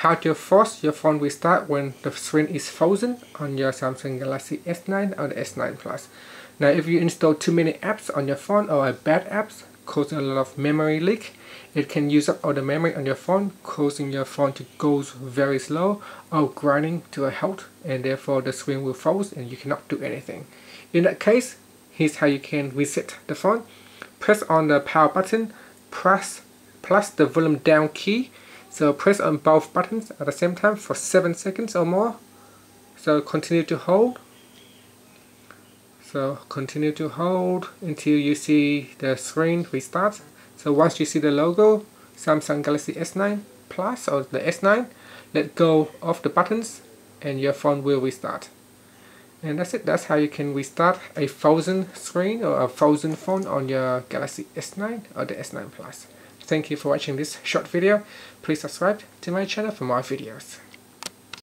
How to force your phone restart when the screen is frozen on your Samsung Galaxy S9 or the S9 Plus. Now, if you install too many apps on your phone or bad apps, cause a lot of memory leak. It can use up all the memory on your phone, causing your phone to go very slow or grinding to a halt, and therefore the screen will freeze and you cannot do anything. In that case, here's how you can reset the phone. Press on the power button, plus the volume down key. So press on both buttons at the same time for 7 seconds or more. So continue to hold. So continue to hold until you see the screen restart. So once you see the logo, Samsung Galaxy S9 Plus or the S9, let go of the buttons and your phone will restart. And that's it. That's how you can restart a frozen screen or a frozen phone on your Galaxy S9 or the S9 Plus. Thank you for watching this short video. Please subscribe to my channel for more videos.